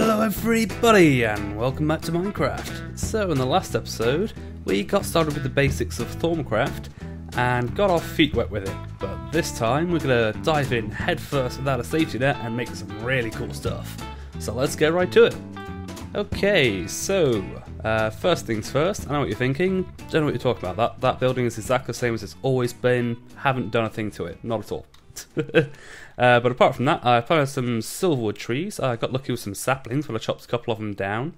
Hello everybody and welcome back to Minecraft. So in the last episode we got started with the basics of Thaumcraft and got our feet wet with it, but this time we're going to dive in headfirst without a safety net and make some really cool stuff. So let's get right to it. Okay, so first things first, I know what you're thinking, don't know what you're talking about, that building is exactly the same as it's always been, haven't done a thing to it, not at all. But apart from that, I planted some silverwood trees. I got lucky with some saplings when I chopped a couple of them down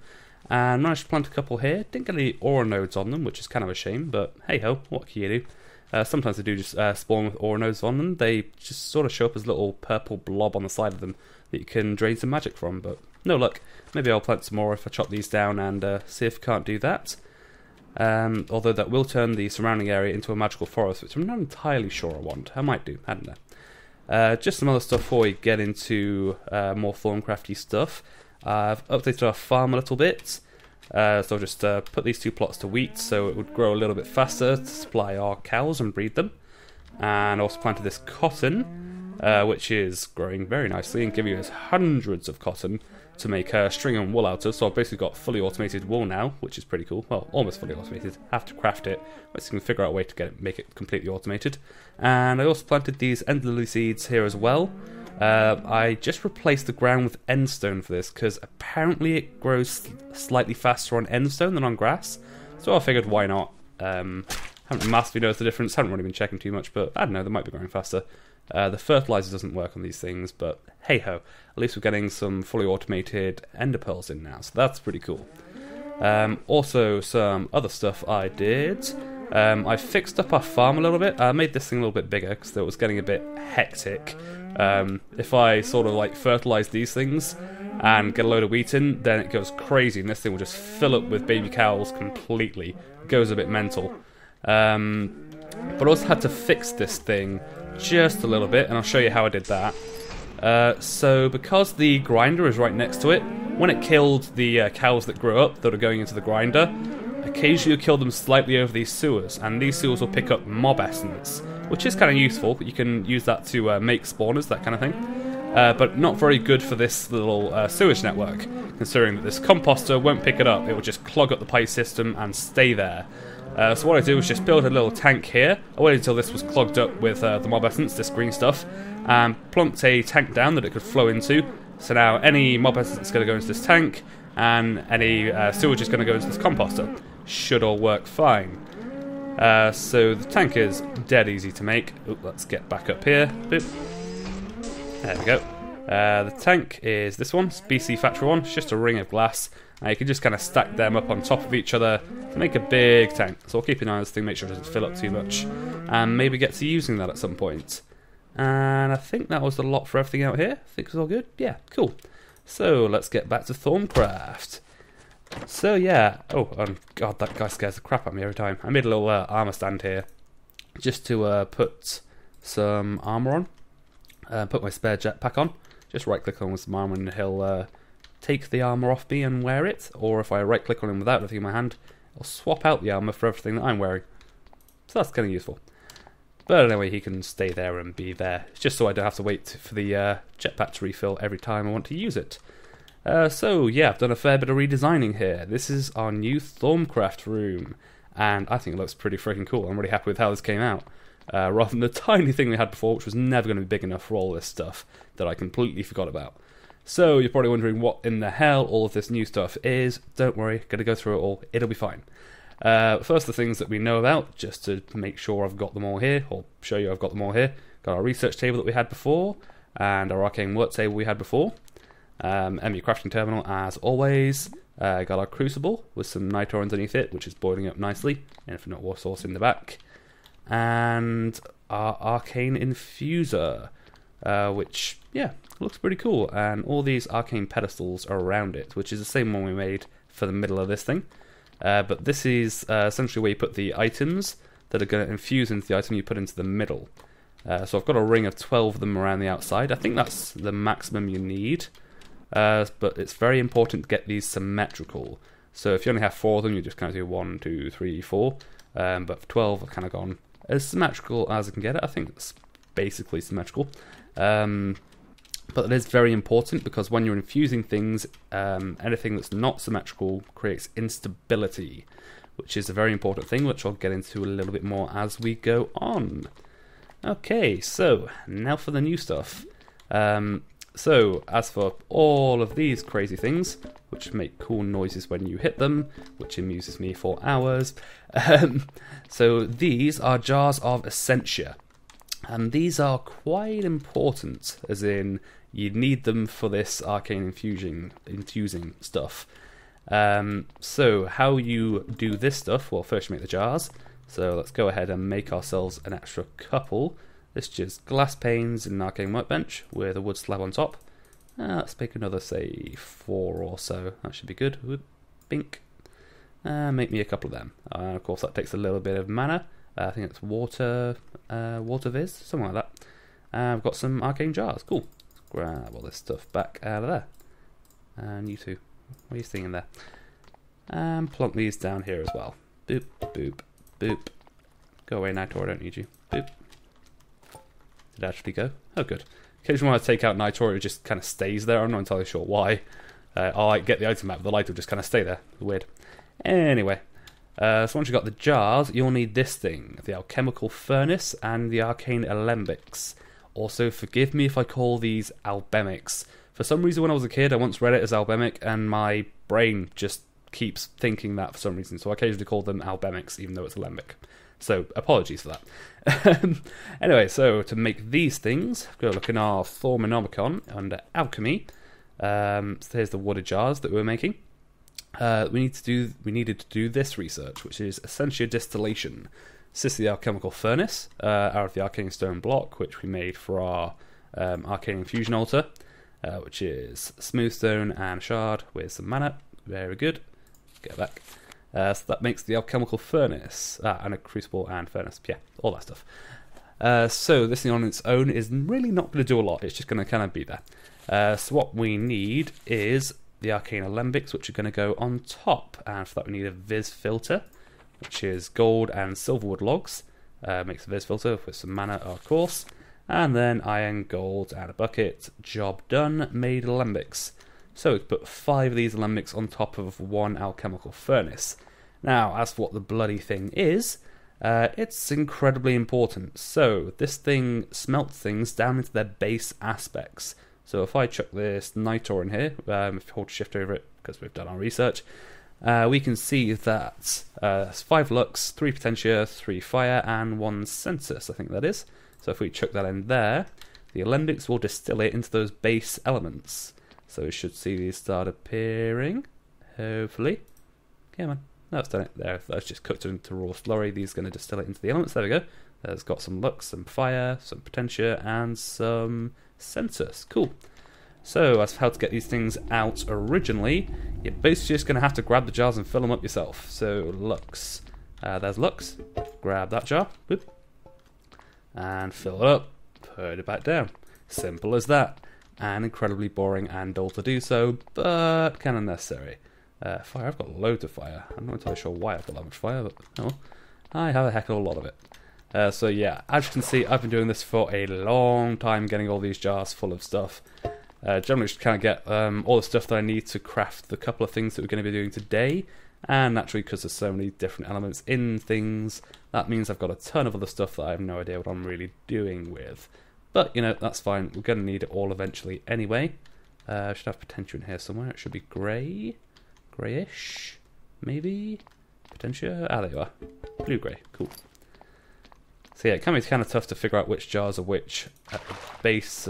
and managed to plant a couple here. Didn't get any aura nodes on them, which is kind of a shame, but hey ho, what can you do? Sometimes they do just spawn with aura nodes on them. They just sort of show up as a little purple blob on the side of them that you can drain some magic from, but no luck. Maybe I'll plant some more if I chop these down and see if I can't do that. Although that will turn the surrounding area into a magical forest, which I'm not entirely sure I want. I might do, I don't know. Just some other stuff before we get into more Thaumcrafty stuff. I've updated our farm a little bit, so I'll just put these two plots to wheat so it would grow a little bit faster to supply our cows and breed them. And I also planted this cotton, which is growing very nicely and giving us hundreds of cotton to make string and wool out of. So I've basically got fully automated wool now, which is pretty cool. Well, almost fully automated. I have to craft it, but you can figure out a way to make it completely automated. And I also planted these end lily seeds here as well. I just replaced the ground with endstone for this because apparently it grows slightly faster on endstone than on grass. So I figured, why not? Haven't massively noticed the difference. Haven't really been checking too much, but I don't know. They might be growing faster. The fertilizer doesn't work on these things, but hey ho, at least we're getting some fully automated ender pearls in now, so that's pretty cool. Also, some other stuff I did. I fixed up our farm a little bit. I made this thing a little bit bigger because it was getting a bit hectic. If I sort of like fertilize these things and get a load of wheat in, then it goes crazy, and this thing will just fill up with baby cows completely. It goes a bit mental. But I also had to fix this thing just a little bit, and I'll show you how I did that. So because the grinder is right next to it, when it killed the cows that grew up that are going into the grinder, occasionally you kill them slightly over these sewers, and these sewers will pick up mob essence, which is kind of useful. You can use that to make spawners, that kind of thing, but not very good for this little sewage network, considering that this composter won't pick it up. It will just clog up the pipe system and stay there. So what I do is just build a little tank here. I waited until this was clogged up with the mob essence, this green stuff, and plunked a tank down that it could flow into. So now any mob essence is going to go into this tank, and any sewage is going to go into this composter. Should all work fine. So the tank is dead easy to make. Ooh, let's get back up here. Boop. There we go. The tank is this one. It's BC Factory one. It's just a ring of glass. You can just kind of stack them up on top of each other to make a big tank. So I'll keep an eye on this thing, make sure it doesn't fill up too much, and maybe get to using that at some point. And I think that was a lot for everything out here. I think it was all good. Yeah, cool. So let's get back to Thaumcraft. So yeah, oh god, that guy scares the crap out of me every time. I made a little armor stand here just to put some armor on, put my spare jetpack on. Just right click on with some armor and he'll take the armor off me and wear it, or if I right click on him without anything in my hand, it'll swap out the armor for everything that I'm wearing. So that's kind of useful. But anyway, he can stay there and be there, just so I don't have to wait for the jetpack to refill every time I want to use it. So yeah, I've done a fair bit of redesigning here. This is our new Thaumcraft room, and I think it looks pretty freaking cool. I'm really happy with how this came out. Rather than the tiny thing we had before, which was never going to be big enough for all this stuff that I completely forgot about. So you're probably wondering what in the hell all of this new stuff is. Don't worry, gonna go through it all, it'll be fine. First the things that we know about, just to make sure I've got them all here, or show you I've got them all here. Got our research table that we had before, and our arcane work table we had before. MU crafting terminal as always. Got our crucible with some Nitor underneath it, which is boiling up nicely. Infinite water source in the back. And our Arcane Infuser, which, yeah, looks pretty cool, and all these Arcane Pedestals are around it, which is the same one we made for the middle of this thing. But this is essentially where you put the items that are going to infuse into the item you put into the middle. So I've got a ring of 12 of them around the outside. I think that's the maximum you need, but it's very important to get these symmetrical. So if you only have 4 of them, you just kind of do 1, 2, 3, 4. But for 12, I've kind of gone as symmetrical as I can get it. I think it's basically symmetrical. But that is very important because when you're infusing things, anything that's not symmetrical creates instability, which is a very important thing, which I'll get into a little bit more as we go on. Okay, so now for the new stuff. So as for all of these crazy things, which make cool noises when you hit them, which amuses me for hours. So these are jars of Essentia. And these are quite important, as in you need them for this arcane infusing stuff. So how you do this stuff, well, first you make the jars. So let's go ahead and make ourselves an extra couple. This is just glass panes in an arcane workbench with a wood slab on top. Let's make another, say, 4 or so. That should be good. Oop, bink. Make me a couple of them. And of course that takes a little bit of mana. I think it's water viz, something like that. We've got some arcane jars, cool. Let's grab all this stuff back out of there. And you two, what are you seeing in there? And plonk these down here as well. Boop, boop, boop. Go away, Nitor, I don't need you. Boop. Did it actually go? Oh, good. Occasionally when I take out Nitor, it just kind of stays there. I'm not entirely sure why. I'll like, get the item map, but the light will just kind of stay there. Weird. Anyway. So once you've got the jars, you'll need this thing, the Alchemical Furnace and the Arcane Alembics. Also, forgive me if I call these Alchemics. For some reason when I was a kid, I once read it as Alchemic, and my brain just keeps thinking that for some reason, so I occasionally call them Alchemics, even though it's Alembic. So, apologies for that. Anyway, so to make these things, go look in our Thaumonomicon under Alchemy. So here's the water jars that we're making. We needed to do this research, which is Essentia distillation. This is the alchemical furnace out of the arcane stone block, which we made for our arcane infusion altar, which is smooth stone and shard with some mana. Very good. Go back. So that makes the alchemical furnace and a crucible and furnace. Yeah, all that stuff. So this thing on its own is really not going to do a lot. It's just going to kind of be there. So what we need is the Arcane Alembics, which are going to go on top, and for that we need a Viz Filter, which is gold and silverwood logs. Makes a Viz Filter with some mana, of course, and then iron, gold, and a bucket. Job done, made Alembics. So we put 5 of these Alembics on top of 1 Alchemical Furnace. Now, as for what the bloody thing is, it's incredibly important. So this thing smelts things down into their base aspects. So if I chuck this Nitor in here, if you hold shift over it, because we've done our research, we can see that it's 5 Lux, 3 Potentia, 3 Fire, and 1 Sensus, I think that is. So if we chuck that in there, the Alembics will distill it into those base elements. So we should see these start appearing, hopefully. Come on. No, it's done it. There, that's just cooked it into raw slurry. These are going to distill it into the elements. There we go. It's got some Lux, some Fire, some Potentia, and some Sensus. Cool. So as for how to get these things out originally, you're basically just going to have to grab the jars and fill them up yourself. So Lux. There's Lux. Grab that jar. Boop. And fill it up. Put it back down. Simple as that. And incredibly boring and dull to do so, but kind of necessary. Fire. I've got loads of fire. I'm not entirely sure why I've got that much fire, but oh, I have a heck of a lot of it. So yeah, as you can see, I've been doing this for a long time, getting all these jars full of stuff. Generally just kind of get all the stuff that I need to craft the couple of things that we're going to be doing today. And naturally, because there's so many different elements in things, that means I've got a ton of other stuff that I have no idea what I'm really doing with. But, you know, that's fine. We're going to need it all eventually anyway. I should have Potentia in here somewhere. It should be grey. Greyish, maybe? Potentia? Ah, there you are. Blue-grey. Cool. So yeah, it can be kind of tough to figure out which jars are which at the base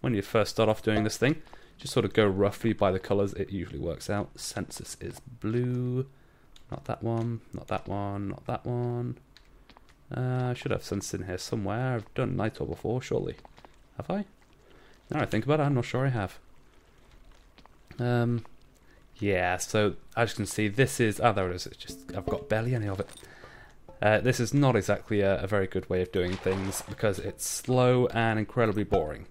when you first start off doing this thing. Just sort of go roughly by the colours, it usually works out. Sensus is blue. Not that one, not that one, not that one. I should have Sensus in here somewhere. I've done Nitor before, surely. Have I? Now I think about it, I'm not sure I have. Yeah, so as you can see, this is... Ah, there it is. It's just, I've got barely any of it. This is not exactly a very good way of doing things because it's slow and incredibly boring.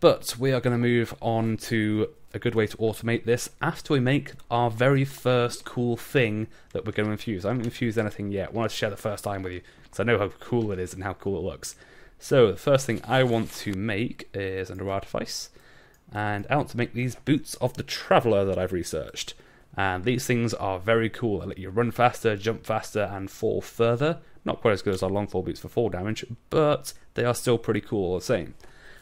But we are going to move on to a good way to automate this after we make our very first cool thing that we're going to infuse. I haven't infused anything yet. I wanted to share the first time with you because I know how cool it is and how cool it looks. So the first thing I want to make is under Artifice. and I want to make these Boots of the Traveler that I've researched. And these things are very cool. They let you run faster, jump faster, and fall further. Not quite as good as our Longfall boots for fall damage, but they are still pretty cool all the same.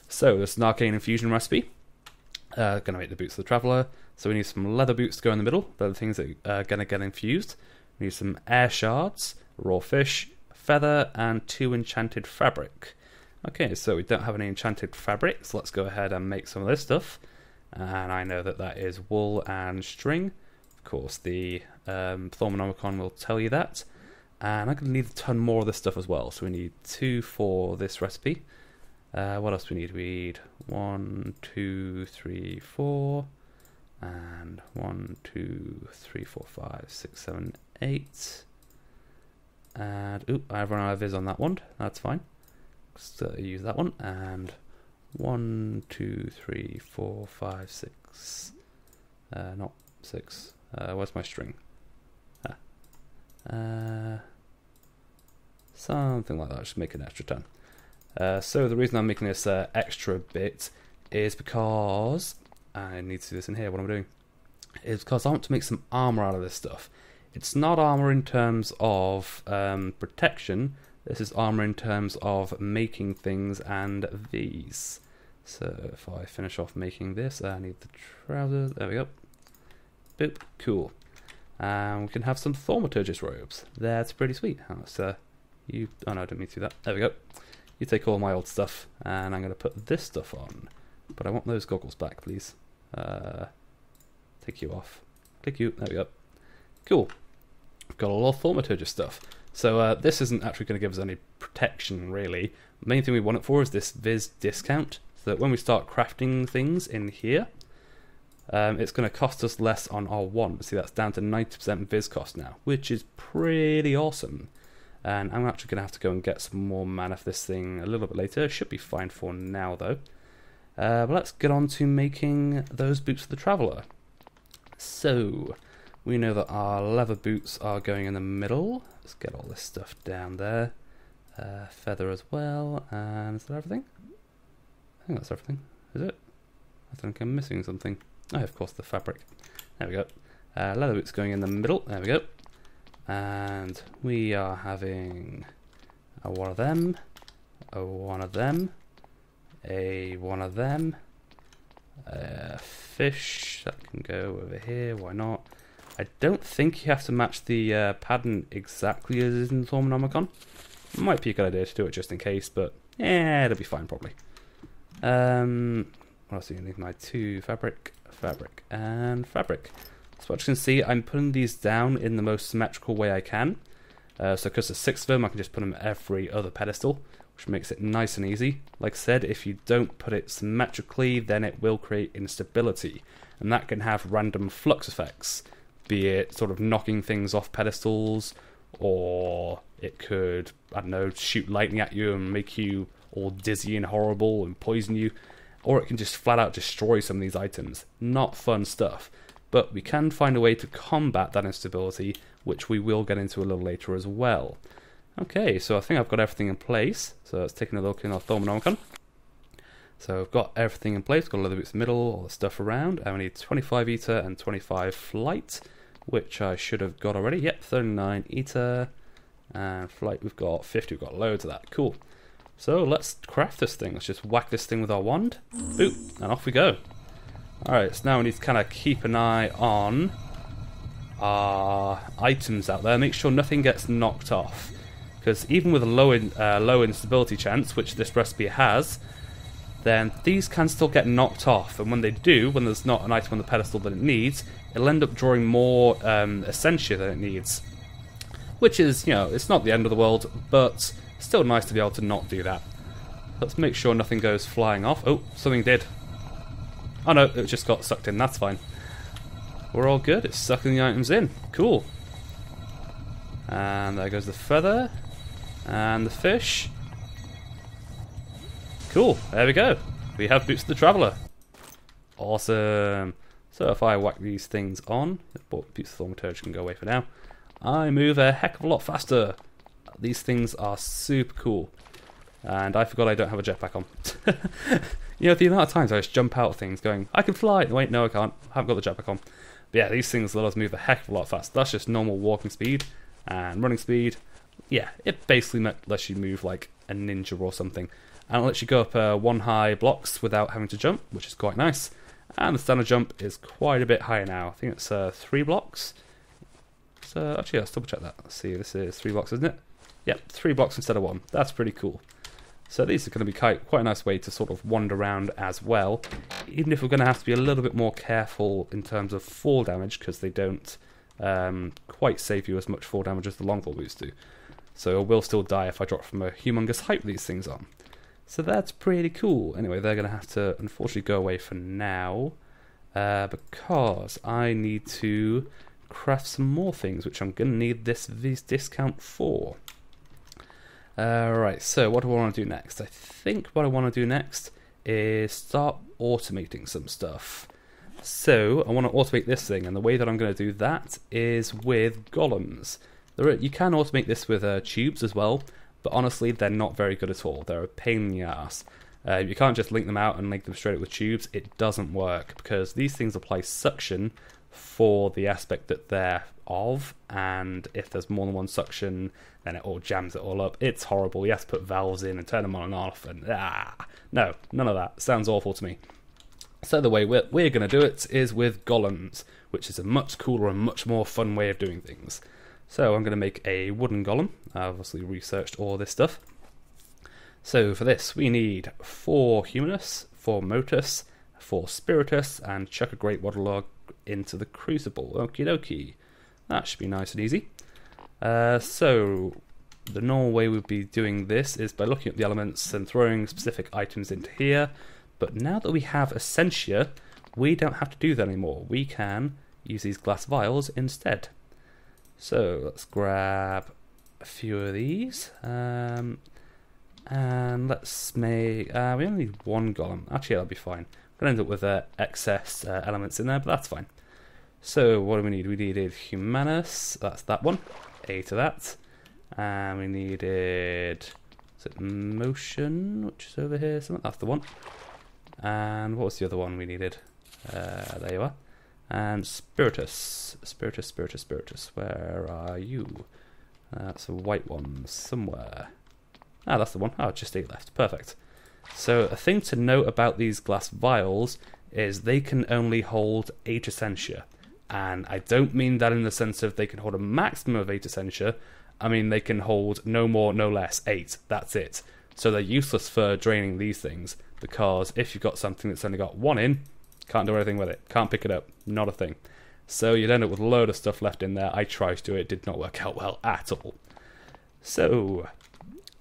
So this is an Arcane Infusion recipe. Going to make the Boots of the Traveler. So we need some leather boots to go in the middle. They're the things that are going to get infused. We need some air shards, raw fish, feather, and 2 enchanted fabric. Okay, so we don't have any enchanted fabric, so let's go ahead and make some of this stuff. And I know that that is wool and string. Of course, the Thaumonomicon will tell you that. And I'm going to need a ton more of this stuff as well. So we need 2 for this recipe. What else do we need? We need 1, 2, 3, 4, and 1, 2, 3, 4, 5, 6, 7, 8. And oop, I've run out of Viz on that one. That's fine. So use that one. And 1, 2, 3, 4, 5, 6. Not 6. Where's my string? Something like that. Just make an extra 10. So the reason I'm making this extra bit is because I need to do this in here. What I'm doing is because I want to make some armor out of this stuff. It's not armor in terms of protection. This is armor in terms of making things and these. So if I finish off making this, I need the trousers. There we go. Boop. Cool. And we can have some Thaumaturgist robes. That's pretty sweet. Oh no, I didn't mean to do that. There we go. You take all my old stuff, and I'm going to put this stuff on. But I want those goggles back, please. Take you off. Click you. There we go. Cool. We've got a lot of Thaumaturgist stuff. So this isn't actually going to give us any protection, really. The main thing we want it for is this Viz discount, so that when we start crafting things in here, it's going to cost us less on our want. See, that's down to 90% Viz cost now, which is pretty awesome. And I'm actually going to have to go and get some more mana for this thing a little bit later. Should be fine for now, though. But let's get on to making those Boots of the Traveler. So, we know that our leather boots are going in the middle. Let's get all this stuff down there. Feather as well. And is that everything? I think that's everything. Is it? I think I'm missing something. Oh, of course, the fabric. There we go. Leather boots going in the middle. There we go. And we are having a one of them, a one of them, a one of them, a fish that can go over here. Why not? I don't think you have to match the pattern exactly as is in Thaumonomicon. Might be a good idea to do it just in case, but yeah, it'll be fine probably. What else do you need? My 2 fabric, fabric, and fabric. So as you can see, I'm putting these down in the most symmetrical way I can. So because there's 6 of them, I can just put them every other pedestal, which makes it nice and easy. Like I said, if you don't put it symmetrically, then it will create instability. And that can have random flux effects, be it sort of knocking things off pedestals, or it could, I don't know, shoot lightning at you and make you all dizzy and horrible and poison you. Or it can just flat out destroy some of these items. Not fun stuff. But we can find a way to combat that instability, which we will get into a little later as well. Okay, so I think I've got everything in place. So let's take another look in our Thaumonomicon. So I've got everything in place. Got a little bit in the middle, all the stuff around. And we need 25 ether and 25 flight, which I should have got already. Yep, 39 ether and flight. We've got 50. We've got loads of that. Cool. So let's craft this thing. Let's just whack this thing with our wand. Boop, and off we go. Alright, so now we need to kind of keep an eye on our items out there. Make sure nothing gets knocked off. Because even with a low instability chance, which this recipe has, then these can still get knocked off. And when they do, when there's not an item on the pedestal that it needs, it'll end up drawing more Essentia than it needs. Which is, you know, it's not the end of the world, but still nice to be able to not do that. Let's make sure nothing goes flying off. Oh, something did. Oh no, it just got sucked in, that's fine. We're all good, it's sucking the items in. Cool. And there goes the feather. And the fish. Cool, there we go. We have Boots of the Traveler. Awesome. So if I whack these things on, Boots of the Thaumaturge can go away for now. I move a heck of a lot faster. These things are super cool. And I forgot I don't have a jetpack on. You know, the amount of times I just jump out of things going, I can fly! Wait, no I can't, I haven't got the jetpack on. But yeah, these things let us move a heck of a lot faster. That's just normal walking speed and running speed. Yeah, it basically lets you move like a ninja or something. And it lets you go up one high blocks without having to jump, which is quite nice. And the standard jump is quite a bit higher now. I think it's 3 blocks. So actually, let's double check that. Let's see, this is 3 blocks, isn't it? Yep, 3 blocks instead of 1. That's pretty cool. So these are going to be quite a nice way to sort of wander around as well, even if we're going to have to be a little bit more careful in terms of fall damage, because they don't quite save you as much fall damage as the longfall boots do. So I will still die if I drop from a humongous height with these things on. So that's pretty cool. Anyway, they're going to have to unfortunately go away for now, because I need to craft some more things, which I'm going to need this discount for. Right, so what do I want to do next? I think what I want to do next is start automating some stuff. So I want to automate this thing, and the way that I'm going to do that is with golems. You can automate this with tubes as well, but honestly they're not very good at all. They're a pain in the ass. You can't just link them out and link them straight up with tubes. It doesn't work, because these things apply suction for the aspect that they're of, and if there's more than one suction then it all jams it all up. It's horrible. You have to put valves in and turn them on and off, and no, none of that. Sounds awful to me. So the way we're going to do it is with golems, which is a much cooler and much more fun way of doing things. So I'm going to make a wooden golem. I've obviously researched all this stuff. So for this we need 4 Humanus, 4 Motus, 4 Spiritus, and chuck a Great Waterlog into the crucible. Okie dokie. That should be nice and easy. So the normal way we'd be doing this is by looking at the elements and throwing specific items into here. But now that we have Essentia, we don't have to do that anymore. We can use these glass vials instead. So let's grab a few of these. And let's make... we only need 1 golem. Actually, that'll be fine. We're going to end up with excess elements in there, but that's fine. So what do we need? We needed Humanus, that's that one, A to that. And we needed, is it Motion, which is over here somewhere? That's the one. And what was the other one we needed? There you are. And Spiritus, Spiritus, Spiritus, Spiritus, where are you? That's a white one somewhere. Ah, that's the one. Oh, just 8 left, perfect. So a thing to note about these glass vials is they can only hold 8 Essentia. And I don't mean that in the sense of they can hold a maximum of 8 Essentia. I mean they can hold no more, no less, 8. That's it. So they're useless for draining these things, because if you've got something that's only got 1 in, can't do anything with it. Can't pick it up. Not a thing. So you'd end up with a load of stuff left in there. I tried to do it. It did not work out well at all. So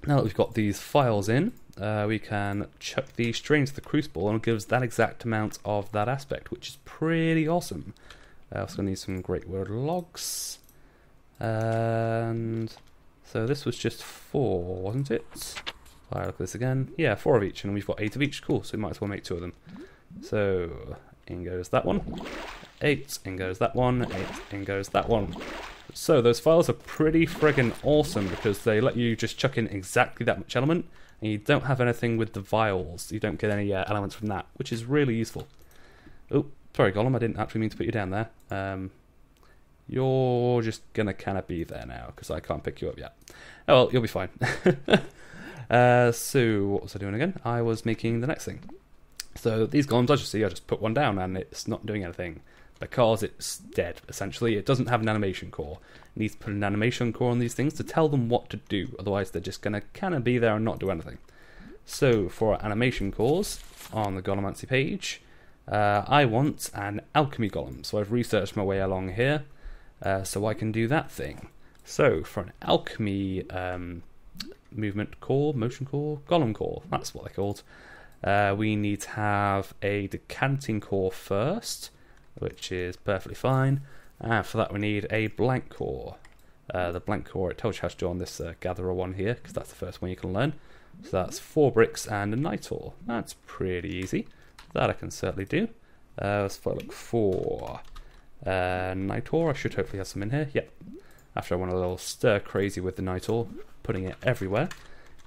now that we've got these files in, we can chuck these straight into the crucible, and it gives that exact amount of that aspect, which is pretty awesome. I also need some Great Word logs, and so this was just 4, wasn't it? All right, look at this again. Yeah, 4 of each, and we've got 8 of each. Cool, so we might as well make 2 of them. So in goes that one, 8, in goes that one, 8, in goes that one. So those files are pretty friggin' awesome, because they let you just chuck in exactly that much element, and you don't have anything with the vials. You don't get any elements from that, which is really useful. Oh, sorry Golem, I didn't actually mean to put you down there. You're just gonna kind of be there now, because I can't pick you up yet. Oh well, you'll be fine. So what was I doing again? I was making the next thing. So these golems, I just see, I just put one down and it's not doing anything, because it's dead, essentially. It doesn't have an animation core. It needs to put an animation core on these things to tell them what to do, otherwise they're just going to kind of be there and not do anything. So for our animation cores on the Golemancy page, I want an alchemy golem, so I've researched my way along here, so I can do that thing. So for an alchemy movement core, motion core, golem core, that's what they're called, we need to have a decanting core first, which is perfectly fine. And for that we need a blank core. The blank core, it tells you how to do on this gatherer one here, because that's the first one you can learn. So that's 4 bricks and a Nitor. That's pretty easy. That I can certainly do. Let's look for Nitor. I should hopefully have some in here. Yep. After I went a little stir crazy with the Nitor, putting it everywhere.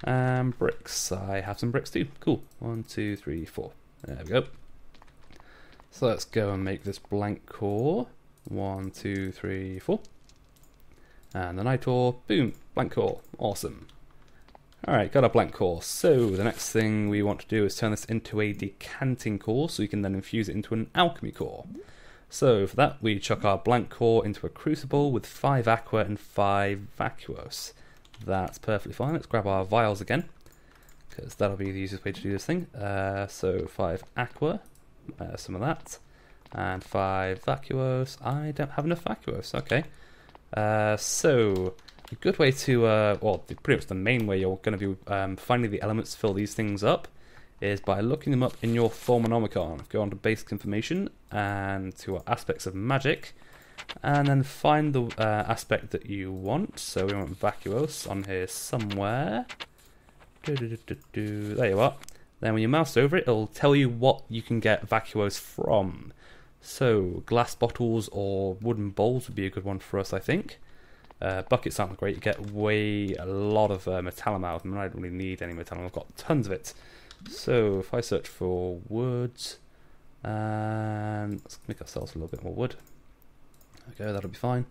Bricks. I have some bricks too. Cool. 1, 2, 3, 4. There we go. So let's go and make this blank core. 1, 2, 3, 4. And the Nitor, boom, blank core, awesome. Alright, got a blank core. So the next thing we want to do is turn this into a decanting core so we can then infuse it into an alchemy core. So for that we chuck our blank core into a crucible with 5 aqua and 5 vacuos. That's perfectly fine. Let's grab our vials again, because that'll be the easiest way to do this thing. So 5 aqua, some of that, and 5 vacuos. I don't have enough vacuos, okay. So a good way to, well, pretty much the main way you're going to be finding the elements to fill these things up is by looking them up in your Thaumonomicon. Go on to basic information and to aspects of magic, and then find the aspect that you want. So we want vacuos on here somewhere. There you are. Then when you mouse over it, it'll tell you what you can get vacuos from. So glass bottles or wooden bowls would be a good one for us, I think. Buckets aren't great. You get a lot of metallum out of them, and I don't really need any metallum. I've got tons of it. So if I search for wood, and let's make ourselves a little bit more wood. Okay, that'll be fine.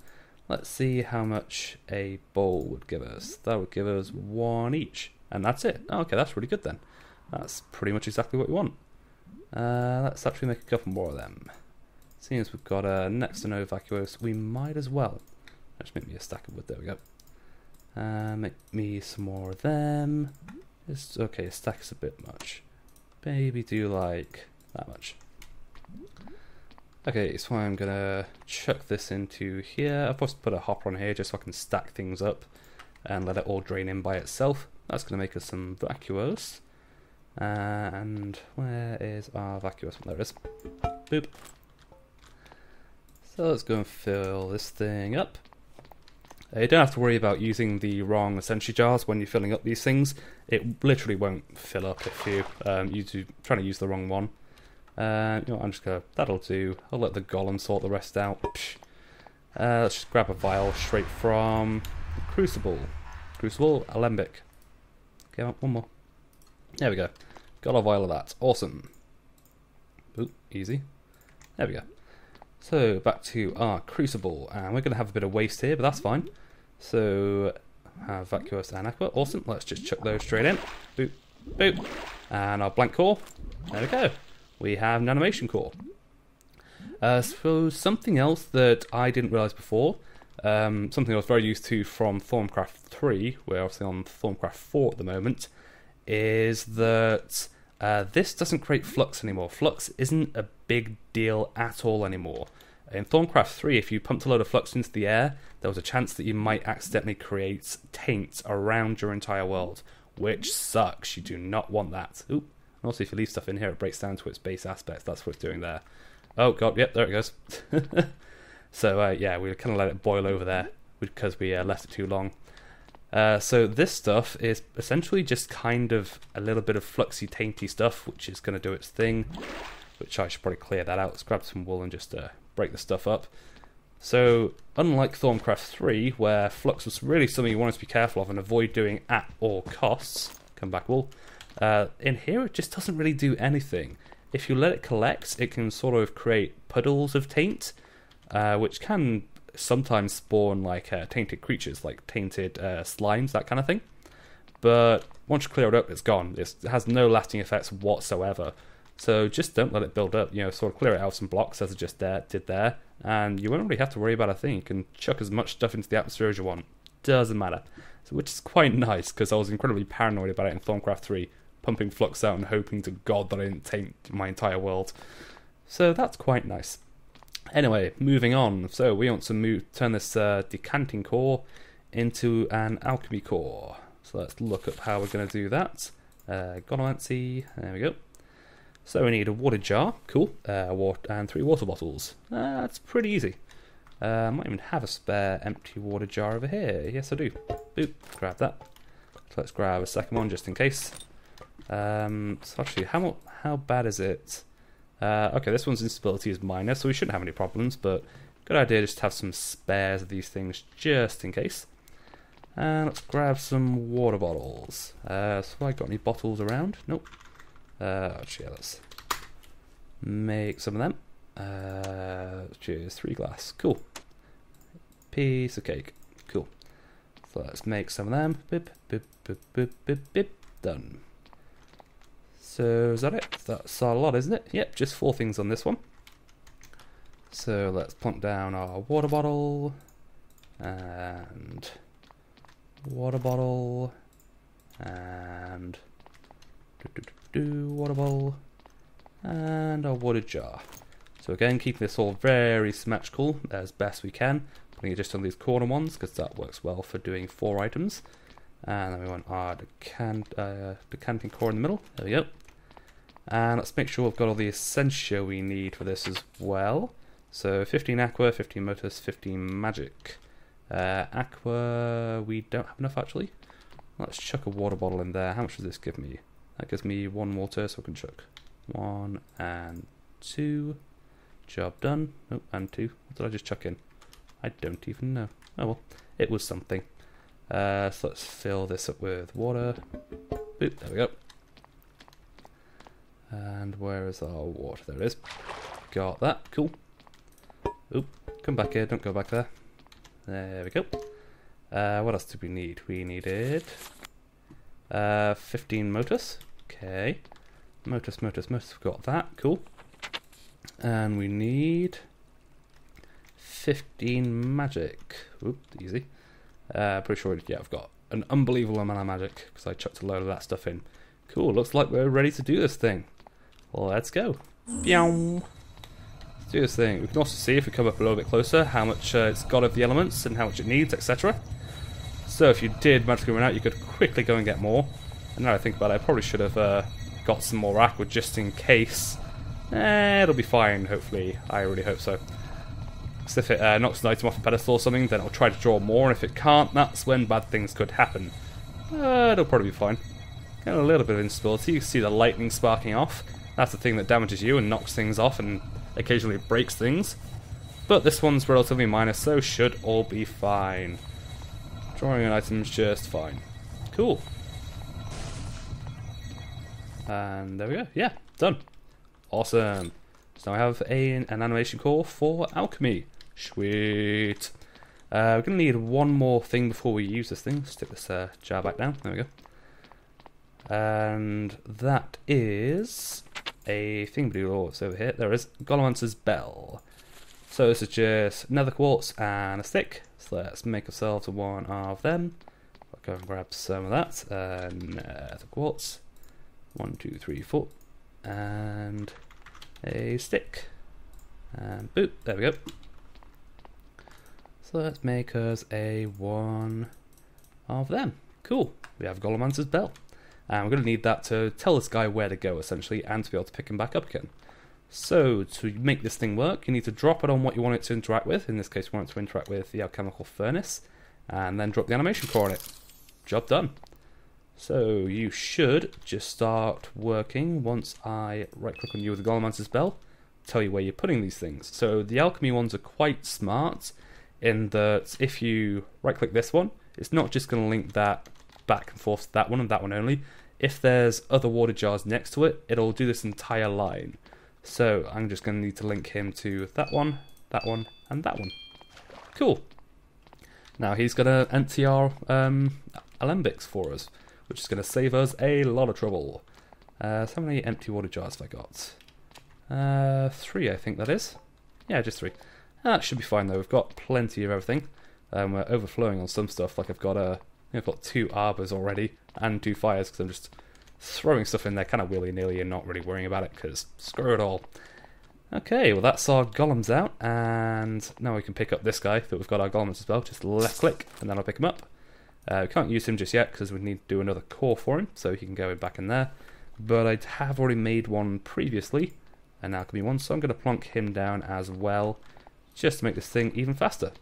Let's see how much a bowl would give us. That would give us 1 each, and that's it. Okay, that's really good then. That's pretty much exactly what we want. Let's actually make a couple more of them. Seeing as we've got next to no vacuos, we might as well. Just make me a stack of wood. There we go. Make me some more of them. It's okay, a stack's a bit much. Maybe do like that much. Okay, so I'm gonna chuck this into here. I've also put a hopper on here just so I can stack things up and let it all drain in by itself. That's gonna make us some vacuos. And where is our vacuos? There it is. Boop. So let's go and fill this thing up. You don't have to worry about using the wrong Essentia jars when you're filling up these things. It literally won't fill up if you trying to use the wrong one. You know what, I'm just gonna, that'll do. I'll let the golem sort the rest out. Let's just grab a vial straight from the crucible. Crucible, alembic. Okay, one more. There we go. Got a vial of that. Awesome. Ooh, easy. There we go. So back to our crucible, and we're going to have a bit of waste here, but that's fine. So have vacuous and aqua, awesome. Let's just chuck those straight in. Boop, boop, and our blank core. There we go. We have an animation core. So something else that I didn't realise before, something I was very used to from Thaumcraft 3, we're obviously on Thaumcraft 4 at the moment, is that this doesn't create flux anymore. Flux isn't a big deal at all anymore. In Thaumcraft 3, if you pumped a load of flux into the air, there was a chance that you might accidentally create taint around your entire world, which sucks. You do not want that. Oop. And also, if you leave stuff in here, it breaks down to its base aspects. That's what it's doing there. Oh, God. Yep, there it goes. So, yeah, we kind of let it boil over there because we left it too long. So this stuff is essentially just kind of a little bit of fluxy, tainty stuff, which is going to do its thing, which I should probably clear that out. Let's grab some wool and just break the stuff up. So unlike Thaumcraft 3, where flux was really something you wanted to be careful of and avoid doing at all costs, come back wool, in here it just doesn't really do anything. If you let it collect, it can sort of create puddles of taint, which can sometimes spawn like tainted creatures, like tainted slimes, that kind of thing. But once you clear it up, it's gone. It has no lasting effects whatsoever. So just don't let it build up. You know, sort of clear it out some blocks as I just did there, and you won't really have to worry about a thing. You can chuck as much stuff into the atmosphere as you want. Doesn't matter. So, which is quite nice because I was incredibly paranoid about it in Thaumcraft 3, pumping flux out and hoping to God that I didn't taint my entire world. So that's quite nice. Anyway, moving on. So we want to turn this decanting core into an alchemy core. So let's look up how we're going to do that. Golemancy, there we go. So we need a water jar, cool, and 3 water bottles. That's pretty easy. I might even have a spare empty water jar over here. Yes, I do. Boop, grab that. So let's grab a second one just in case. So actually, how bad is it? Okay, this one's instability is minor, so we shouldn't have any problems, but good idea just to have some spares of these things just in case. And let's grab some water bottles. So have I got any bottles around? Nope. Actually, yeah, let's make some of them. Cheers, 3 glass, cool. Piece of cake, cool. So let's make some of them. Bip, bip, bip, bip, bip, bip. Done. So is that it? That's a lot, isn't it? Yep, just 4 things on this one. So let's plonk down our water bottle and water bottle and water bottle and our water jar. So again, keeping this all very symmetrical as best we can. Putting it just on these corner ones because that works well for doing 4 items. And then we want our decanting core in the middle. There we go. And let's make sure we've got all the Essentia we need for this as well. So 15 Aqua, 15 Motus, 15 Magic. Aqua, we don't have enough actually. Let's chuck a water bottle in there. How much does this give me? That gives me 1 water, so I can chuck 1 and 2. Job done. Oh, and 2. What did I just chuck in? I don't even know. Oh well, it was something. So let's fill this up with water. Boop, there we go. And where is our water? There it is. Got that. Cool. Oop, come back here. Don't go back there. There we go. What else did we need? We needed 15 Motus. Okay. Motus, Motus, Motus. We've got that. Cool. And we need 15 magic. Oop, easy. Pretty sure, yeah, I've got an unbelievable amount of magic because I chucked a load of that stuff in. Cool, looks like we're ready to do this thing. Well, let's go. Meow. Let's do this thing. We can also see if we come up a little bit closer how much it's got of the elements and how much it needs, etc. So if you did magically run out, you could quickly go and get more. And now I think about it, I probably should have got some more aqua just in case. It'll be fine, hopefully. I really hope so. Because if it knocks an item off a pedestal or something, then it'll try to draw more, and if it can't, that's when bad things could happen. It'll probably be fine. Got a little bit of instability. You can see the lightning sparking off. That's the thing that damages you and knocks things off and occasionally breaks things. But this one's relatively minor, so should all be fine. Drawing an item's just fine. Cool. And there we go. Yeah, done. Awesome. So now I have an animation core for alchemy. Sweet. We're going to need 1 more thing before we use this thing. Stick this jar back down. There we go. And that is a thing. Oh, it's over here. There it is. Golemancer's Bell. So this is just nether quartz and a stick. So let's make ourselves 1 of them. I'll go and grab some of that. Nether quartz. 1, 2, 3, 4. And a stick. And boop, there we go. So let's make us a 1 of them. Cool. We have Golemancer's Bell. And we're going to need that to tell this guy where to go, essentially, and to be able to pick him back up again. So, to make this thing work, you need to drop it on what you want it to interact with. In this case, we want it to interact with the Alchemical Furnace. And then drop the Animation core on it. Job done. So you should just start working once I right-click on you with the Golemancer's Bell, tell you where you're putting these things. So the alchemy ones are quite smart in that if you right-click this one, it's not just going to link that back and forth to that one and that one only. If there's other water jars next to it, it'll do this entire line. So I'm just going to need to link him to that one, and that one. Cool. Now he's going to empty our alembics for us, which is going to save us a lot of trouble. So how many empty water jars have I got? 3, I think that is. Yeah, just 3. That should be fine though. We've got plenty of everything. We're overflowing on some stuff. Like I've got 2 arbors already and 2 fires because I'm just throwing stuff in there kind of willy-nilly and not really worrying about it because screw it all. Okay, well that's our golems out, and now we can pick up this guy that we've got our golems as well. Just left-click and then I'll pick him up. We can't use him just yet because we need to do another core for him, so he can go back in there. But I have already made one previously, and now it can be one, so I'm going to plonk him down as well, just to make this thing even faster.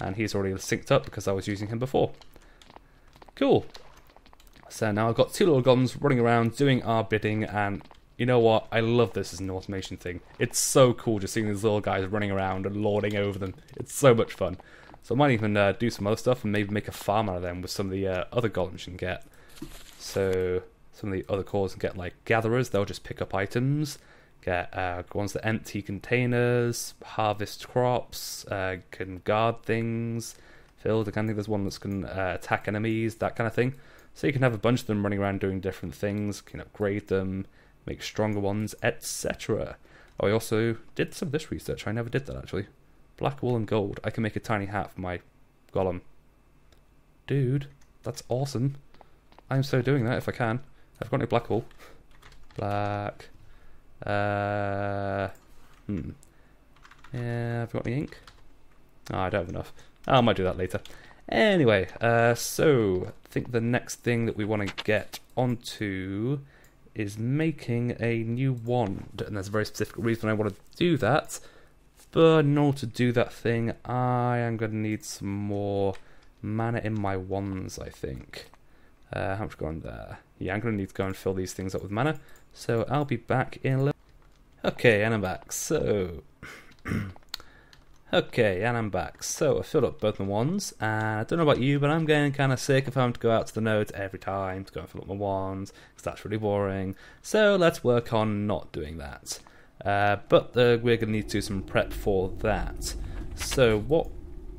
And he's already synced up because I was using him before. Cool. So now I've got 2 little golems running around doing our bidding, and you know what? I love this as an automation thing. It's so cool just seeing these little guys running around and lording over them. It's so much fun. So I might even do some other stuff and maybe make a farm out of them with some of the other golems you can get. So some of the other cores can get like gatherers. They'll just pick up items, Get ones that empty containers, harvest crops, can guard things, field. I think there's one that can attack enemies, that kind of thing. So you can have a bunch of them running around doing different things, can upgrade them, make stronger ones, etc. Oh, I also did some of this research. I never did that, actually. Black wool and gold. I can make a tiny hat for my golem. Dude, that's awesome. I'm so doing that if I can. I've got no black wool. Black. Yeah, I've got any ink. Oh, I don't have enough. I might do that later. Anyway, so I think the next thing that we want to get onto is making a new wand, and there's a very specific reason I want to do that. But in order to do that thing, I am going to need some more mana in my wands, I think. How much gone there? Yeah, I'm going to need to go and fill these things up with mana. So I'll be back in a little. Okay, and I'm back. So I filled up both my wands, and I don't know about you, but I'm getting kind of sick of having to go out to the nodes every time to go and fill up my wands, because that's really boring. So let's work on not doing that. But we're going to need to do some prep for that. So what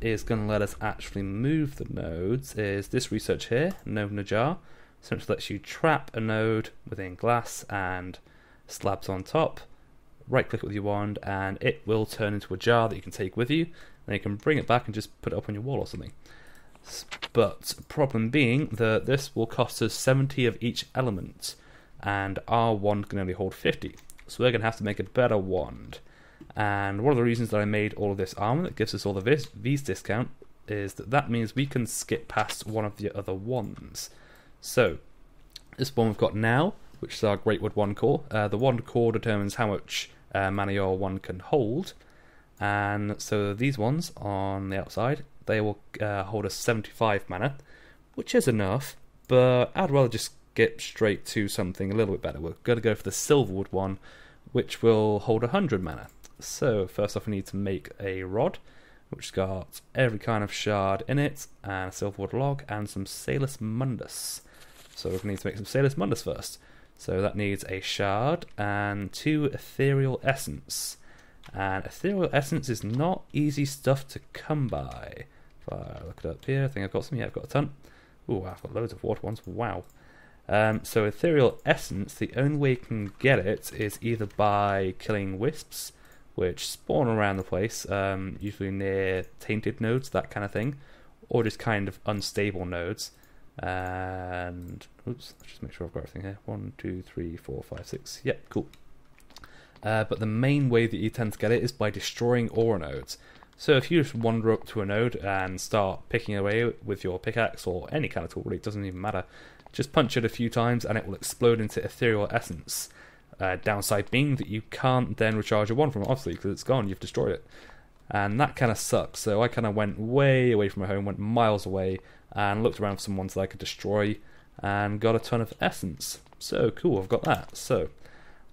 is going to let us actually move the nodes is this research here, node in a jar. Essentially lets you trap a node within glass and slabs on top. Right click with your wand and it will turn into a jar that you can take with you, and you can bring it back and just put it up on your wall or something. But problem being that this will cost us 70 of each element, and our wand can only hold 50, so we're going to have to make a better wand. And one of the reasons that I made all of this armor that gives us all the Viz discount is that that means we can skip past one of the other wands. So this one we've got now, which is our Greatwood Wand Core. The Wand Core determines how much mana your wand can hold, and so these ones on the outside, they will hold us 75 mana, which is enough, but I'd rather just skip straight to something a little bit better. We're going to go for the Silverwood one, which will hold 100 mana. So first off, we need to make a rod, which has got every kind of shard in it, and a Silverwood log, and some Salus Mundus. So we're going to need to make some Salus Mundus first. So that needs a shard and 2 Ethereal Essence. And Ethereal Essence is not easy stuff to come by. If I look it up here, I think I've got some. Yeah, I've got a ton. Ooh, I've got loads of water ones. Wow. So Ethereal Essence, the only way you can get it is either by killing wisps, which spawn around the place, usually near tainted nodes, that kind of thing, or just kind of unstable nodes. And oops, let's just make sure I've got everything here. 1, 2, 3, 4, 5, 6. Yep, cool. But the main way that you tend to get it is by destroying Aura nodes. So if you just wander up to a node and start picking away with your pickaxe or any kind of tool, really, it doesn't even matter. Just punch it a few times and it will explode into Ethereal Essence. Downside being that you can't then recharge your wand from it, obviously, because it's gone. You've destroyed it. And that kind of sucks. So I kind of went way away from my home, went miles away, and looked around for some ones that I could destroy, and got a ton of essence. So cool, I've got that. So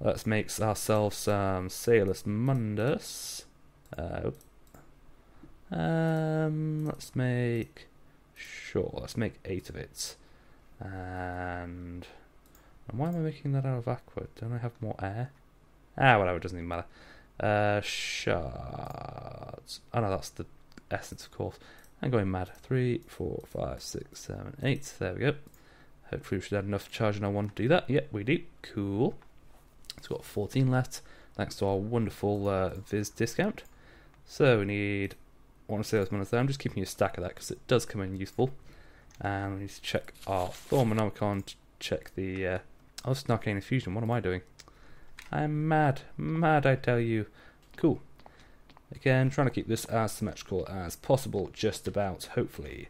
let's make ourselves some Salus Mundus. Let's make, sure, let's make 8 of it. And why am I making that out of Aqua? Don't I have more air? Ah, whatever, it doesn't even matter. Shards. Oh no, that's the essence, of course. I'm going mad. 3, 4, 5, 6, 7, 8. There we go. Hopefully we should have enough charge in our wand to do that. Yep, we do. Cool. It's got 14 left, thanks to our wonderful Viz discount. So we need one Salus Mundus there. I'm just keeping a stack of that because it does come in useful. And we need to check our Thaumonomicon to check the... oh, it's an Arcane Infusion. What am I doing? I'm mad. Mad, I tell you. Cool. Again, trying to keep this as symmetrical as possible, just about, hopefully.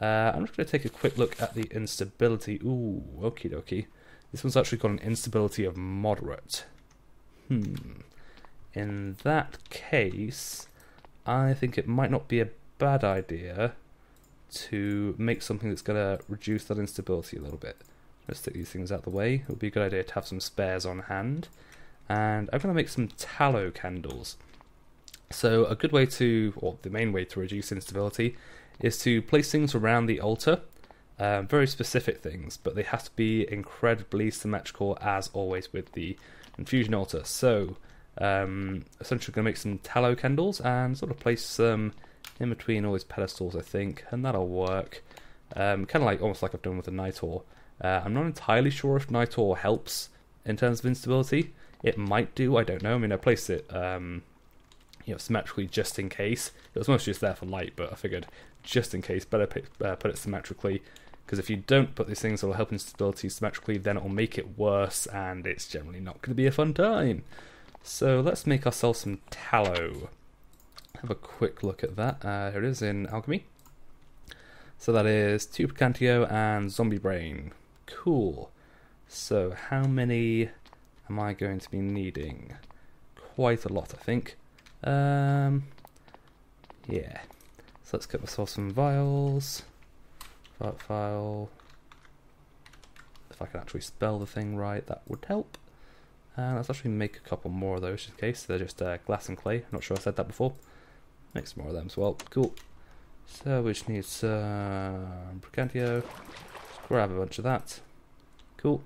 I'm just going to take a quick look at the instability. Ooh, okie dokie. This one's actually got an instability of moderate. In that case, I think it might not be a bad idea to make something that's going to reduce that instability a little bit. Let's stick these things out of the way. It would be a good idea to have some spares on hand. And I'm going to make some tallow candles. So a good way to, or the main way to reduce instability, is to place things around the altar. Very specific things, but they have to be incredibly symmetrical, as always with the infusion altar. So essentially going to make some tallow candles and sort of place them in between all these pedestals, I think, and that'll work. Kind of like almost like I've done with the Nitor. I'm not entirely sure if Nitor helps in terms of instability. It might do, I don't know. I mean, I placed it you know, symmetrically just in case. It was mostly just there for light, but I figured just in case, better put it symmetrically, because if you don't put these things that will help instability symmetrically, then it will make it worse, and it's generally not going to be a fun time. So let's make ourselves some tallow. Have a quick look at that. Here it is in alchemy. So that is 2 Picantio and Zombie Brain. Cool. So how many am I going to be needing? Quite a lot, I think. Yeah. So let's cut myself some vials. Vial. If I can actually spell the thing right, that would help. And let's actually make a couple more of those just in case. They're just glass and clay. I'm not sure I said that before. Make some more of them as well. Cool. So we just need some Bracantio. Just grab a bunch of that. Cool.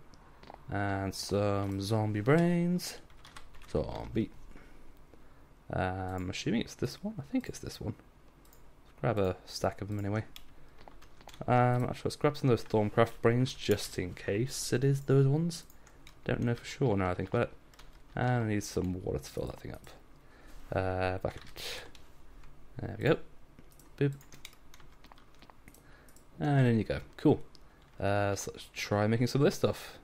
And some zombie brains. Zombie. I'm assuming it's this one. I think it's this one. Let's grab a stack of them anyway. Actually, let's grab some of those Thaumcraft brains just in case it is those ones. Don't know for sure now I think about it. And I need some water to fill that thing up. Bucket. There we go. Boop. And in you go. Cool. So let's try making some of this stuff.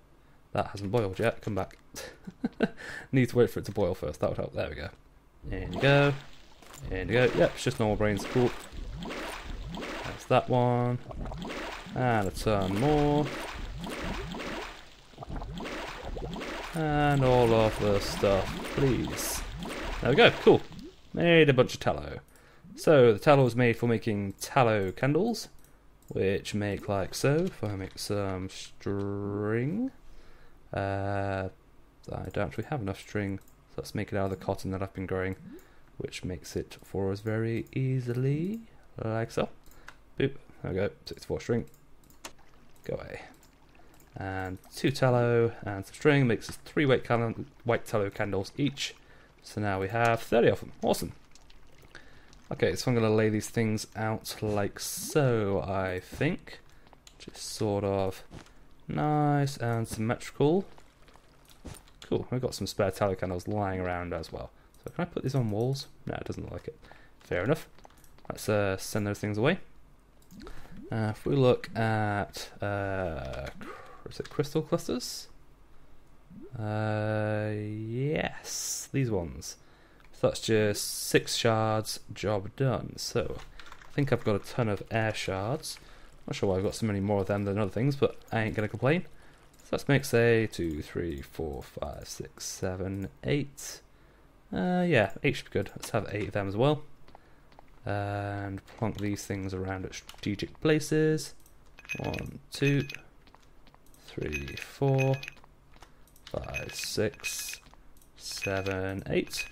That hasn't boiled yet. Come back. Need to wait for it to boil first. That would help. There we go. In you go. In you go. Yep, it's just normal brains. Cool. That's that one. And a turn more. And all of the stuff, please. There we go, cool. Made a bunch of tallow. So the tallow is made for making tallow candles, which make like so. If I make some string, I don't actually have enough string, so let's make it out of the cotton that I've been growing, which makes it for us very easily, like so. Boop, there we go, 64 string. Go away. And 2 tallow and some string makes us 3 white tallow candles each. So now we have 30 of them. Awesome. Okay, so I'm going to lay these things out like so, I think. Just sort of nice and symmetrical. Cool, we've got some spare tallow candles lying around as well. So can I put these on walls? No, it doesn't look like it. Fair enough. Let's send those things away. If we look at... is it crystal clusters? Yes, these ones. So that's just 6 shards, job done. So I think I've got a ton of air shards. Not sure why I've got so many more of them than other things, but I ain't gonna complain. So let's make say 2, 3, 4, 5, 6, 7, 8. Yeah, 8 should be good. Let's have 8 of them as well. And plonk these things around at strategic places. 1, 2, 3, 4, 5, 6, 7, 8.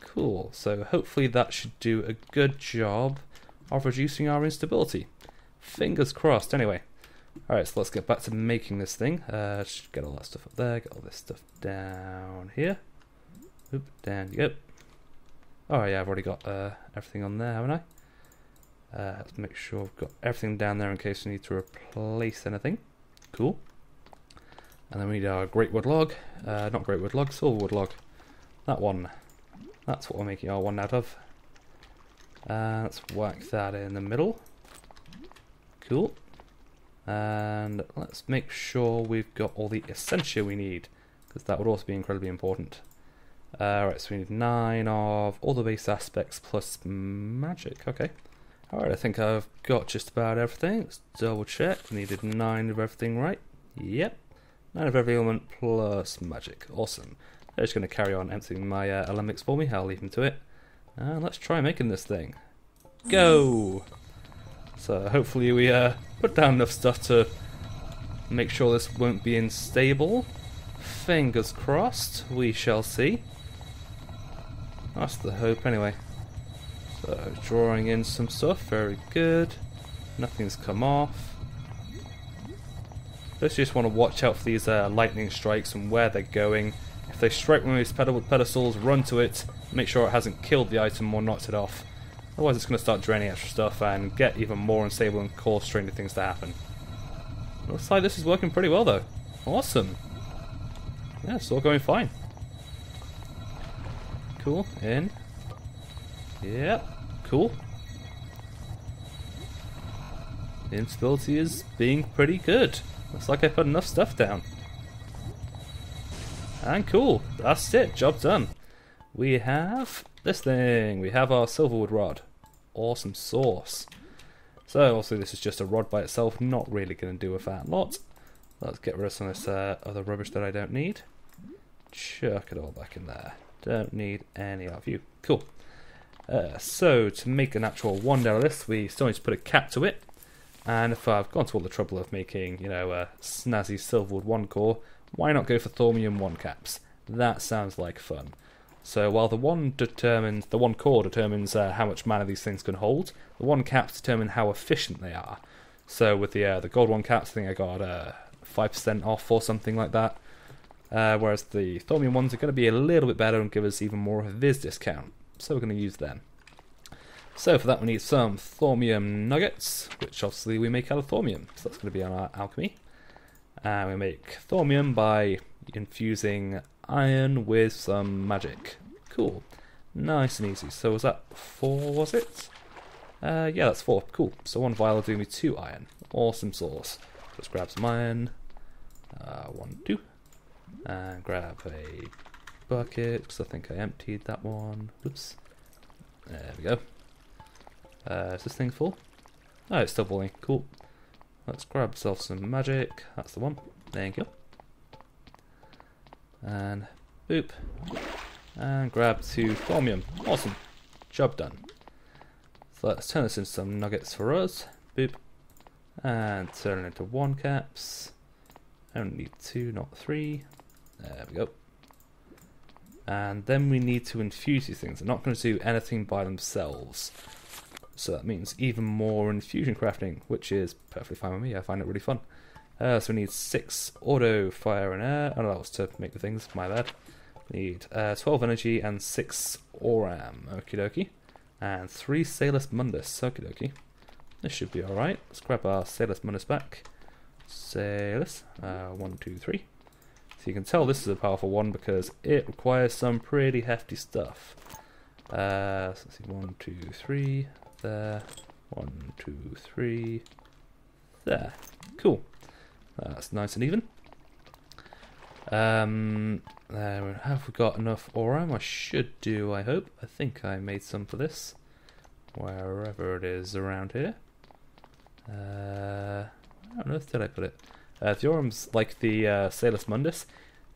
Cool, so hopefully that should do a good job of reducing our instability. Fingers crossed, anyway. Alright, so let's get back to making this thing. Just get all that stuff up there, get all this stuff down here. Oop, down you go. Oh yeah, I've already got everything on there, haven't I? Let's make sure I've got everything down there in case we need to replace anything. Cool. And then we need our great wood log, not great wood log, silver wood log. That one. That's what we're making our one out of. Let's whack that in the middle. Cool. And let's make sure we've got all the Essentia we need, because that would also be incredibly important. Alright, so we need 9 of all the base aspects plus magic. Okay. Alright, I think I've got just about everything. Let's double check. Needed 9 of everything, right? Yep. 9 of every element plus magic. Awesome. They're just going to carry on emptying my alembics for me. I'll leave them to it. And let's try making this thing. Go! So hopefully we put down enough stuff to make sure this won't be unstable. Fingers crossed. We shall see. That's the hope anyway. So drawing in some stuff. Very good. Nothing's come off. Just want to watch out for these lightning strikes and where they're going. If They strike one of these pedestals, run to it, make sure it hasn't killed the item or knocked it off. Otherwise it's going to start draining extra stuff and get even more unstable and cause stranger things to happen. Looks like this is working pretty well though. Awesome. Yeah, it's all going fine. Cool. In. Yep. Cool. The instability is being pretty good. Looks like I put enough stuff down. And cool. That's it. Job done. We have this thing. We have our silverwood rod. Awesome sauce. So, also, this is just a rod by itself. Not really going to do with that lot. Let's get rid of some of this other rubbish that I don't need. Chuck it all back in there. Don't need any of you. Cool. So, to make an actual wand out of this, we still need to put a cap to it. And if I've gone to all the trouble of making, you know, a snazzy silverwood wand core, why not go for Thormium wand caps? That sounds like fun. So while the wand core determines how much mana these things can hold, the wand caps determine how efficient they are. So with the gold wand caps, I think I got 5% off or something like that. Whereas the Thormium ones are going to be a little bit better and give us even more of a Viz discount. So we're going to use them. So for that we need some Thormium nuggets, which obviously we make out of Thormium, so that's going to be on our alchemy. And we make Thormium by infusing iron with some magic. Cool. Nice and easy. So was that 4, was it? Yeah, that's 4. Cool. So one vial will do me 2 iron. Awesome sauce. Just grab some iron. 1, 2. And grab a bucket, because I think I emptied that one. Oops. There we go. Is this thing full? Oh, it's still boiling. Cool. Let's grab ourselves some magic. That's the one. Thank you. And boop. And grab 2 Thormium. Awesome. Job done. So let's turn this into some nuggets for us. Boop. And turn it into wand caps. I only need 2, not 3. There we go. And then we need to infuse these things. They're not going to do anything by themselves. So that means even more infusion crafting, which is perfectly fine with me. I find it really fun. So we need 6 auto, fire, and air. Oh, no, that was to make the things. My bad. We need 12 energy and 6 Aurum. Okie dokie. And 3 Salus Mundus. Okie dokie. This should be alright. Let's grab our Salus Mundus back. Salus. 1, 2, 3. So you can tell this is a powerful one because it requires some pretty hefty stuff. So let's see. 1, 2, 3. There, 1, 2, 3, there. Cool. That's nice and even. Have we got enough Aurum? I should do, I hope. I think I made some for this. Wherever it is around here. Where on earth did I put it? The Aurum's like the Salus Mundus.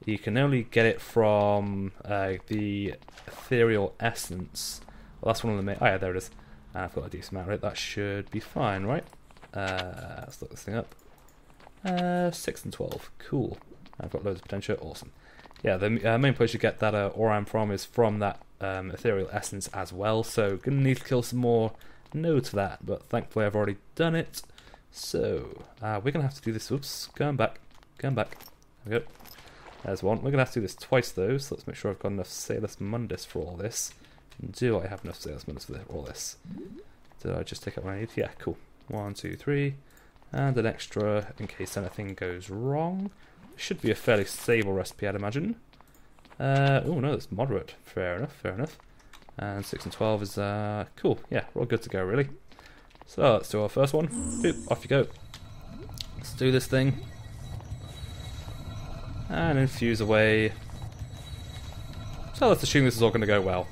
You can only get it from the Ethereal Essence. Well, that's one of the main... Oh yeah, there it is. And I've got a decent amount of it. That should be fine, right? Let's look this thing up. 6 and 12. Cool. I've got loads of potential. Awesome. Yeah, the main place you get that Aurum from is from that Ethereal Essence as well. So going to need to kill some more nodes for that. But thankfully I've already done it. So we're going to have to do this. Oops. Going back. Going back. There we go. There's one. We're going to have to do this twice though. So let's make sure I've got enough Salus Mundus for all this. Do I have enough salesmen for all this? Did I just take out what I need? Yeah, cool. 1, 2, 3. And an extra in case anything goes wrong. Should be a fairly stable recipe, I'd imagine. Oh no, that's moderate. Fair enough, fair enough. And 6 and 12 is cool. Yeah, we're all good to go, really. So let's do our first one. Boop, off you go. Let's do this thing. And infuse away. So let's assume this is all going to go well.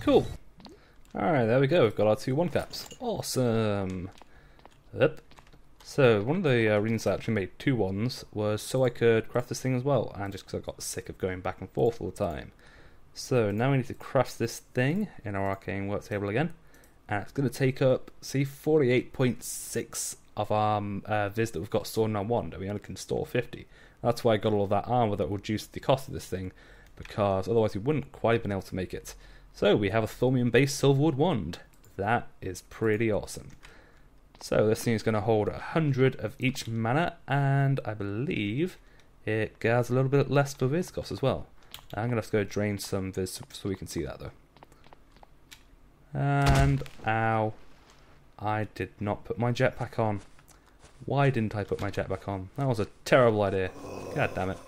Cool. Alright, there we go. We've got our 2 wand caps. Awesome. Yep. So, one of the reasons I actually made 2 wands was so I could craft this thing as well, and just because I got sick of going back and forth all the time. So, now we need to craft this thing in our arcane work table again, and it's going to take up, see, 48.6 of our Viz that we've got stored in our wand, and we only can store 50. That's why I got all of that armor that will reduce the cost of this thing, because otherwise we wouldn't quite have been able to make it. So we have a Thormium-based Silverwood Wand. That is pretty awesome. So this thing is going to hold 100 of each mana, and I believe It gathers a little bit less for Viz cost as well. I'm going to have to go drain some Viz so we can see that though. And ow, I did not put my jetpack on. Why didn't I put my jetpack on? That was a terrible idea. God damn it.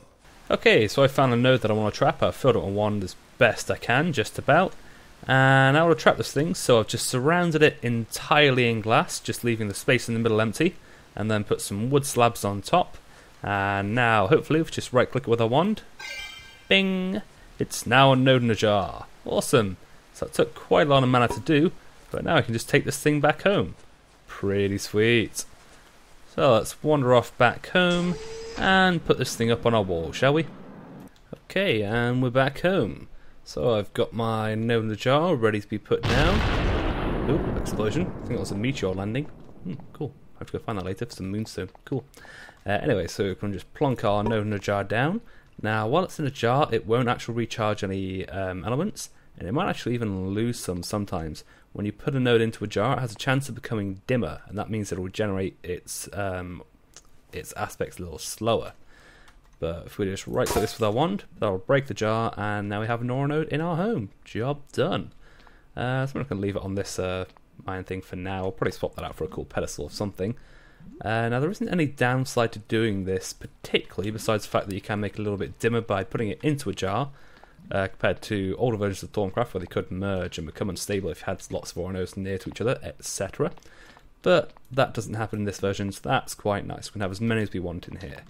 Okay, so I found a node that I want to trap. I filled it on one as best I can, just about. And I want to trap this thing, so I've just surrounded it entirely in glass, just leaving the space in the middle empty, and then put some wood slabs on top. And now, hopefully, if we just right click it with our wand, bing! It's now a node in a jar. Awesome! So that took quite a lot of mana to do, but now I can just take this thing back home. Pretty sweet. So let's wander off back home and put this thing up on our wall, shall we? Okay, and we're back home. So I've got my node in a jar ready to be put down. Oop, explosion. I think that was a meteor landing. Cool. I have to go find that later for some moonstone. Cool. Anyway, so we can just plonk our node in a jar down. Now, while it's in a jar, it won't actually recharge any elements, and it might actually even lose some sometimes. When you put a node into a jar, it has a chance of becoming dimmer, and that means it will regenerate its aspects a little slower. But if we just right click this with our wand, that will break the jar, and now we have an Aura node in our home. Job done. So I'm going to leave it on this iron thing for now. I'll probably swap that out for a cool pedestal or something. Now there isn't any downside to doing this particularly, besides the fact that you can make it a little bit dimmer by putting it into a jar, compared to older versions of Thaumcraft where they could merge and become unstable if you had lots of Aura nodes near to each other, etc. But that doesn't happen in this version, so that's quite nice. We can have as many as we want in here.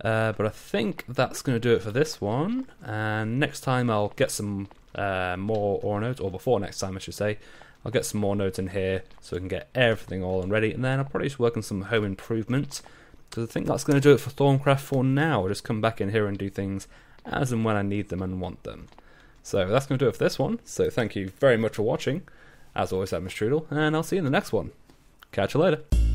But I think that's going to do it for this one, and next time I'll get some more Aura nodes, or before next time I should say, I'll get some more nodes in here so we can get everything all and ready, and then I'll probably just work on some home improvements, because I think that's going to do it for Thaumcraft for now. I'll just come back in here and do things as and when I need them and want them. So that's going to do it for this one, so thank you very much for watching. As always, I'm Mr. Trudel, and I'll see you in the next one. Catch you later.